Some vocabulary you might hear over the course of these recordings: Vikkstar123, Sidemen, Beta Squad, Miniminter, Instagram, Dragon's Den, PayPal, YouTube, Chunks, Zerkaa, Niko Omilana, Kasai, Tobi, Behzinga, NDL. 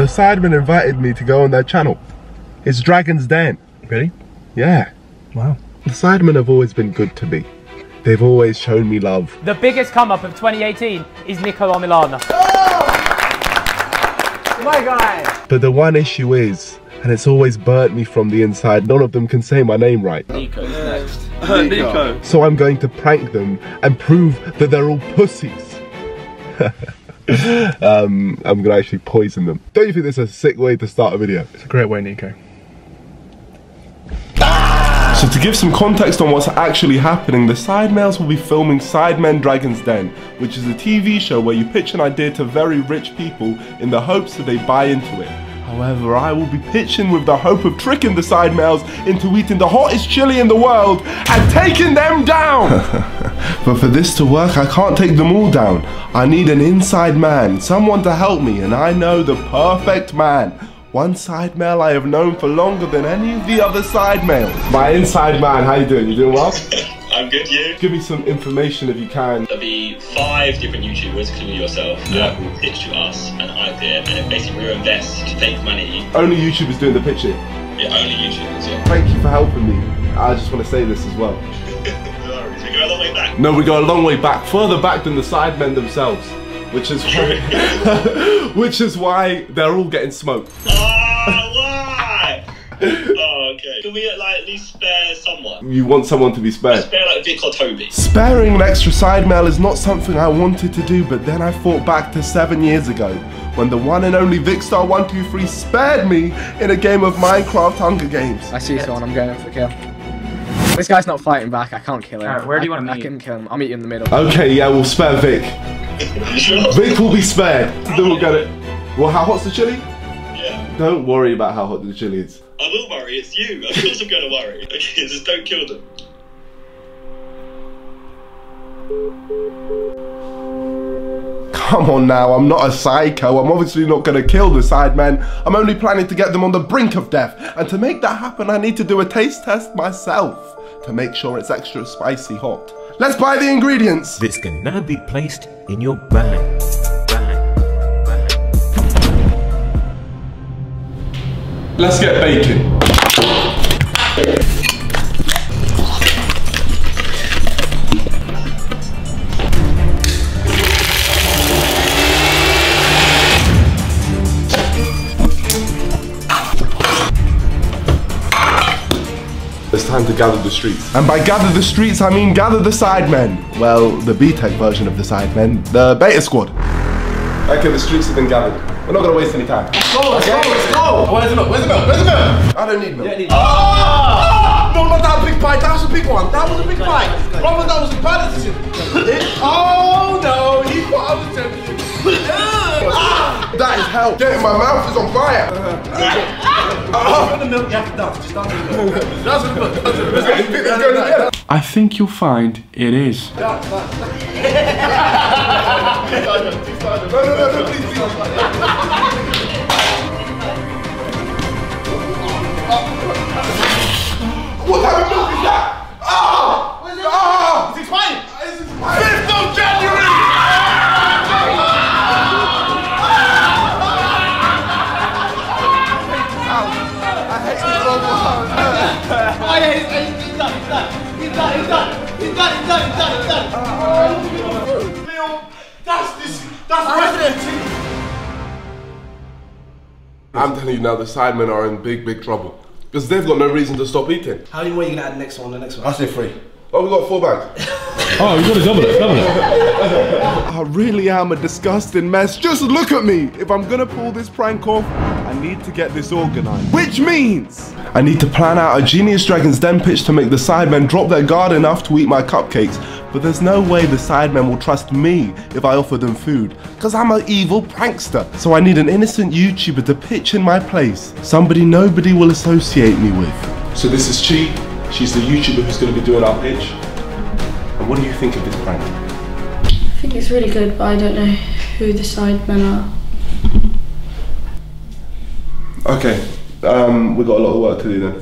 the Sidemen invited me to go on their channel. It's Dragon's Den. Really? Yeah. Wow. The Sidemen have always been good to me. They've always shown me love. The biggest come-up of 2018 is Niko Omilana. Oh! My guy! But the one issue is, and it's always burnt me from the inside, none of them can say my name right. Niko's next. Niko. So I'm going to prank them and prove that they're all pussies. I'm gonna actually poison them. Don't you think this is a sick way to start a video? It's a great way, Niko. So to give some context on what's actually happening, the Sidemales will be filming Sidemen Dragon's Den, which is a TV show where you pitch an idea to very rich people in the hopes that they buy into it. However, I will be pitching with the hope of tricking the Sidemales into eating the hottest chili in the world and taking them down! But for this to work, I can't take them all down. I need an inside man, someone to help me, and I know the perfect man. One side male I have known for longer than any of the other side males. My inside man, how you doing? You doing well? I'm good, you? Give me some information if you can. There'll be 5 different YouTubers, including yourself, who will pitch to us an idea, and basically we'll invest fake money. Only YouTubers doing the pitching? Yeah, only YouTubers, yeah. Thank you for helping me. I just want to say this as well. So we go a long way back? No, we go a long way back, further back than the side men themselves. Which is why, they're all getting smoked. Oh, why? Oh, okay. Can we at least spare someone? You want someone to be spared? Spare like Vic or Toby. Sparing an extra side male is not something I wanted to do, but then I thought back to 7 years ago when the one and only Vikkstar123 spared me in a game of Minecraft Hunger Games. I see someone, I'm going for a kill. This guy's not fighting back, I can't kill him. Right, where do you want me? I can kill him, I'll meet you in the middle. Okay, yeah, we'll spare Vic. Vic will be spared. Then we'll get it. Well, how hot's the chili? Yeah. Don't worry about how hot the chili is. I will worry, it's you. Of course I'm going to worry. Okay, just don't kill them. Come on now, I'm not a psycho. I'm obviously not going to kill the side men. I'm only planning to get them on the brink of death. And to make that happen, I need to do a taste test myself to make sure it's extra spicy hot. Let's buy the ingredients! This can now be placed in your bag. Let's get bacon. It's time to gather the streets. And by gather the streets, I mean gather the Sidemen. Well, the B-Tech version of the Sidemen, the Beta Squad. Okay, the streets have been gathered. We're not going to waste any time. Let's go, let's go, let's go! Where's the milk? Where's the milk? Where's the milk? I don't need milk. Yeah, oh! No, not that big bite. That was a big one. That was a big bite. Robert, that was a bad decision. Oh, no. He thought I was tempted. That is hell. Getting my mouth is on fire. I think you'll find it is. What type of milk is that? Oh! Oh! It's expired! It's expired! 5th of January! I'm telling you now, the Sidemen are in big, big trouble. Because they've got no reason to stop eating. How many more are you going to add the next one? I say 3. Oh, we got 4 bags. Oh, you got to double it, I really am a disgusting mess. Just look at me. If I'm going to pull this prank off, I need to get this organised. Which means I need to plan out a genius Dragon's Den pitch to make the Sidemen drop their guard enough to eat my cupcakes. But there's no way the Sidemen will trust me if I offer them food, because I'm an evil prankster. So I need an innocent YouTuber to pitch in my place. Somebody nobody will associate me with. So this is Chi. She's the YouTuber who's going to be doing our pitch. And what do you think of this prank? I think it's really good, but I don't know who the Sidemen are. Okay, we've got a lot of work to do then.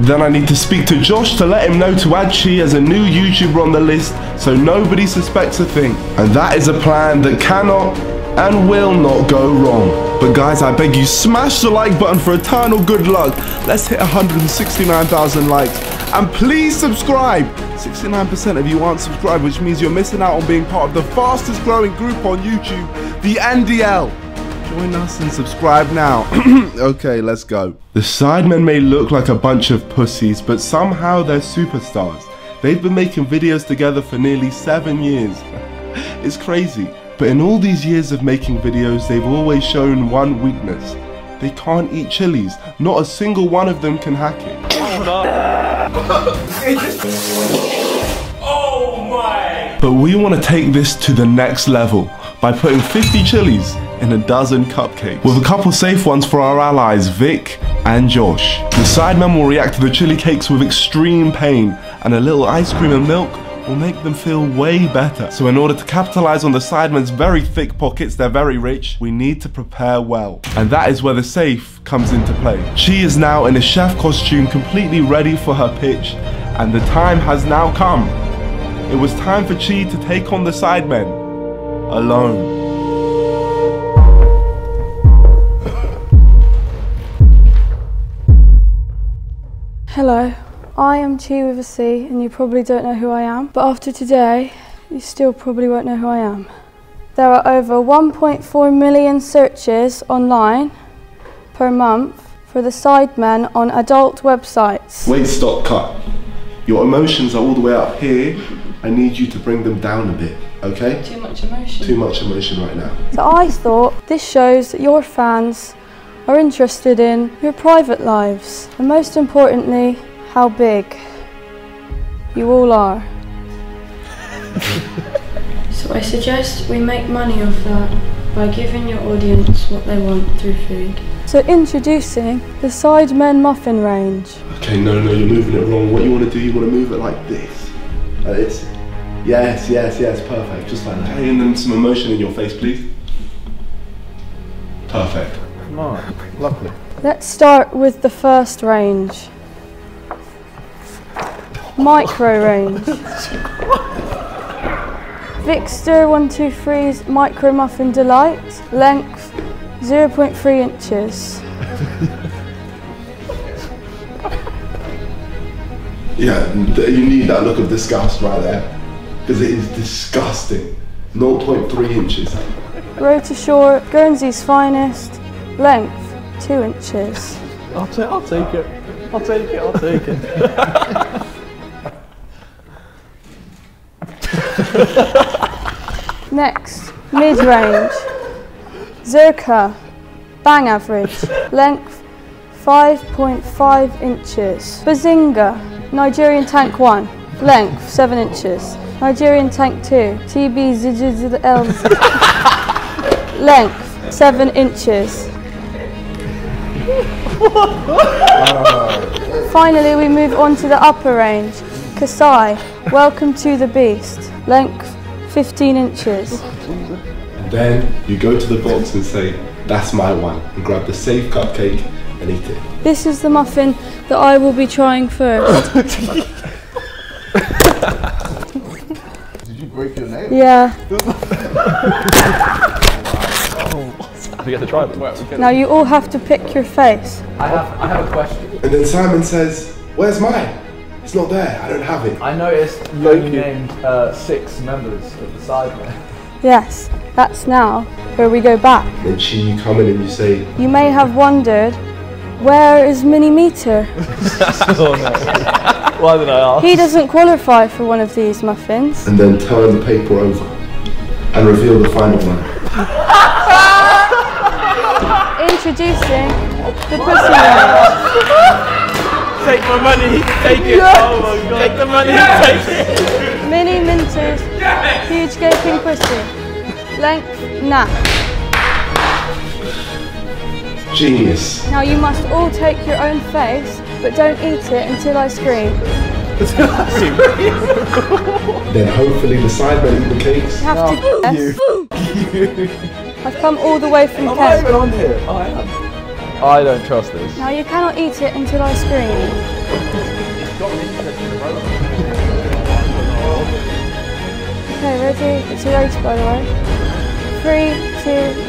Then I need to speak to Josh to let him know to add Chi as a new YouTuber on the list so nobody suspects a thing. And that is a plan that cannot and will not go wrong. But guys, I beg you, smash the like button for eternal good luck. Let's hit 169,000 likes, and please subscribe. 69% of you aren't subscribed, which means you're missing out on being part of the fastest growing group on YouTube, the NDL. Join us and subscribe now. Okay, let's go. The Sidemen may look like a bunch of pussies, but somehow they're superstars. They've been making videos together for nearly 7 years. It's crazy. But in all these years of making videos, they've always shown one weakness. They can't eat chilies. Not a single one of them can hack it. Oh my! But we want to take this to the next level by putting 50 chilies in a dozen cupcakes, with a couple safe ones for our allies Vic and Josh. The Sidemen will react to the chili cakes with extreme pain, and a little ice cream and milk will make them feel way better. So in order to capitalize on the Sidemen's very thick pockets, they're very rich, we need to prepare well. And that is where the safe comes into play. She is now in a chef costume, completely ready for her pitch, and the time has now come. It was time for Chi to take on the Sidemen, alone. Hello, I am Chi with a C, and you probably don't know who I am, but after today, you still probably won't know who I am. There are over 1.4 million searches online per month for the Sidemen on adult websites. Wait, stop, cut. Your emotions are all the way up here. I need you to bring them down a bit, okay? Too much emotion. Too much emotion right now. So I thought this shows that your fans are interested in your private lives, and most importantly, how big you all are. So I suggest we make money off that by giving your audience what they want through food. So introducing the Sidemen muffin range. Okay, no, you're moving it wrong. What you want to do, you want to move it like this. Like this. Yes, perfect. Just like that. And then some emotion in your face, please. Perfect. Oh, lovely. Let's start with the first range. Micro range. Vikkstar123's Micro Muffin Delight. Length 0.3 inches. Yeah, you need that look of disgust right there, because it is disgusting. 0.3 inches. Road to shore, Guernsey's finest. Length, 2 inches. I'll take it. Next, mid-range. Zerkaa, bang average. Length, 5.5 inches. Behzinga, Nigerian Tank 1. Length, 7 inches. Nigerian Tank 2. TB. Length, 7 inches. Finally, we move on to the upper range. Kasai, welcome to the beast. Length, 15 inches. And then you go to the box and say, that's my one. And grab the safe cupcake and eat it. This is the muffin that I will be trying first. Did you break your nail? Yeah. You to try them. Now you all have to pick your face. I have a question. And then Simon says, where's mine? It's not there, I don't have it. I noticed you only named 6 members of the Sidemen. Yes, that's now where we go back. Then you come in and you say, you may have wondered, where is Miniminter? Oh no. Why did I ask? He doesn't qualify for one of these muffins. And then turn the paper over and reveal the final one. Introducing the pussy range. Take my money, take it. Yes. Oh my god. Take the money, yes. Take it. Miniminter's, yes. Huge gaping pussy. Length, nah. Genius. Now you must all take your own face, but don't eat it until I scream. Then hopefully the Sidemen eat the cakes. You have to guess. I've come all the way from Kent. I'm not even on here. Oh, I am. I don't trust this. Now you cannot eat it until I scream. Okay, ready? It's erased, by the way. 3, 2,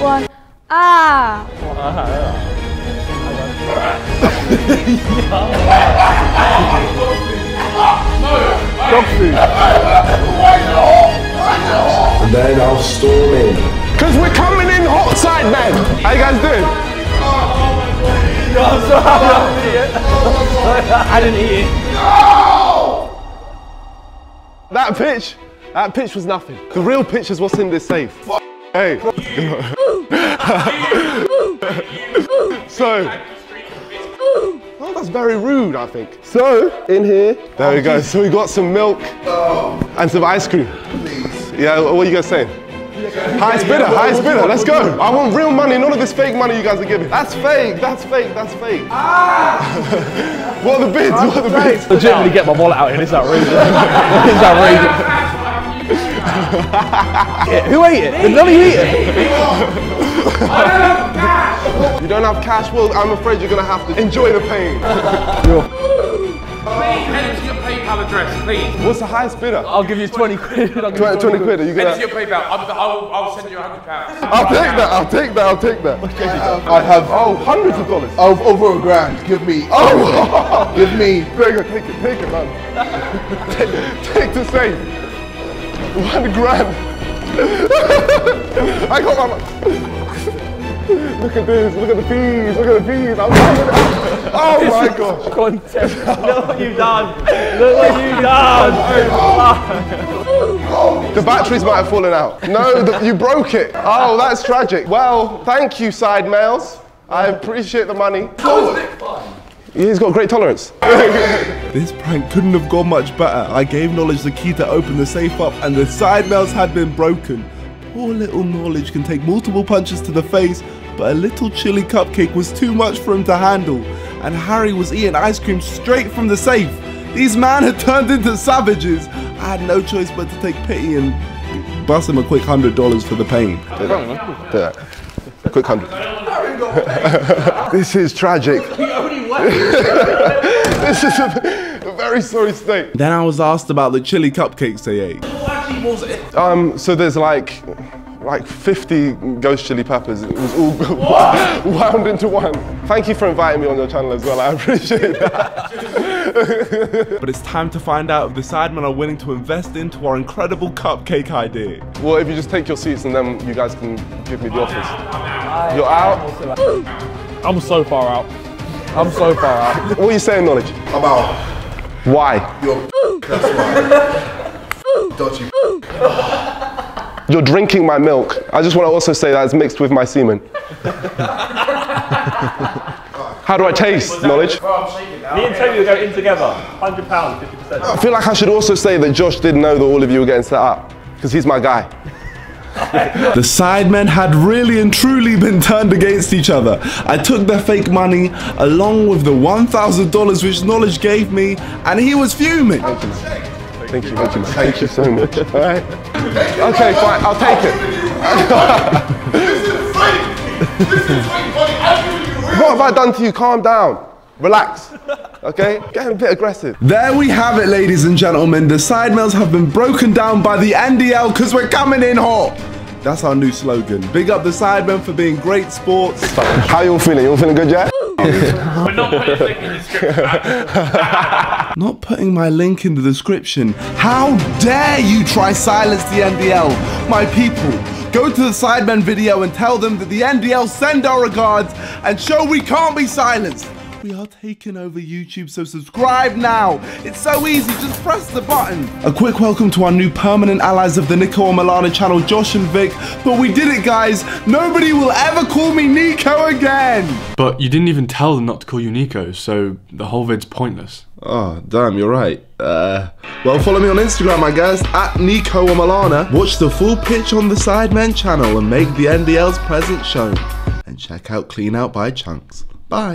1. Ah! Dog food. And then I'll storm in. Because we're coming in hot, side man. How you guys doing? I didn't eat it. No! That pitch was nothing. The real pitch is what's in this safe. Hey. So. Oh, that's very rude, I think. So, in here. There we go. So we got some milk and some ice cream. Yeah, what are you guys saying? Highest bidder, highest bidder. Let's go. I want real money, none of this fake money you guys are giving. That's fake, that's fake, that's fake. Ah! What are the bids? What are the bids? I generally get my wallet out here. It's outrageous. It's outrageous. Who ate it? Did none of you eat it? I don't have cash! You don't have cash? Well, I'm afraid you're going to have to enjoy the pain. Please head to your PayPal address, please. What's the highest bidder? I'll give you 20 quid. 20 quid, are you going to... Head to your PayPal. I'll send you £100. I'll take that, I'll take that, I'll take that. I have hundreds of dollars. Of over a grand. Give me... Oh! Give me... There you go, take it, man. Take the safe. £1 grand. I got my... Look at this, look at the fees, look at the fees. Oh my gosh. Content. Look what you've done. Look what you've done. The batteries might have fallen out. No, you broke it. Oh, that's tragic. Well, thank you, side males. I appreciate the money. He's got great tolerance. This prank couldn't have gone much better. I gave Knowledge the key to open the safe up and the side males had been broken. Poor little Knowledge can take multiple punches to the face, but a little chili cupcake was too much for him to handle, and Harry was eating ice cream straight from the safe. These men had turned into savages. I had no choice but to take pity and bust him a quick $100 for the pain. Do that. Do that. Quick $100. This is tragic. This is a very sorry state. Then I was asked about the chili cupcakes they ate. So there's like 50 ghost chili peppers. It was all wound into one. Thank you for inviting me on your channel as well. I appreciate that. But it's time to find out if the Sidemen are willing to invest into our incredible cupcake idea. Well, if you just take your seats and then you guys can give me the office. You're out? I'm so far out. I'm so far out. What are you saying, Knowledge? I'm out. Why? You're that's why. Dodgy. You're drinking my milk. I just want to also say that it's mixed with my semen. How do I taste, Knowledge? Me and Toby are going in together. £100, 50%. I feel like I should also say that Josh did know that all of you were getting set up, because he's my guy. The Sidemen had really and truly been turned against each other. I took their fake money along with the $1,000 which Knowledge gave me, and he was fuming. Thank you, thank you, thank you so much. All right. Okay, fine, I'll take it. This is fake. This is fake, buddy. What have I done to you? Calm down. Relax. Okay? Getting a bit aggressive. There we have it, ladies and gentlemen. The side males have been broken down by the NDL because we're coming in hot. That's our new slogan. Big up the Sidemen for being great sports. How you all feeling? You all feeling good, yeah? We're not putting a link in the description. Not putting my link in the description. How dare you try silence the NDL? My people, go to the Sidemen video and tell them that the NDL send our regards and show we can't be silenced. We are taking over YouTube, so subscribe now. It's so easy, just press the button. A quick welcome to our new permanent allies of the Niko Omilana channel, Josh and Vic. But we did it, guys. Nobody will ever call me Niko again. But you didn't even tell them not to call you Niko, so the whole vid's pointless. Oh, damn, you're right. Well, follow me on Instagram, I guess, @NikoOmilana. Watch the full pitch on the Sidemen channel and make the NDL's presence shown. And check out Clean Out by Chunks. Bye.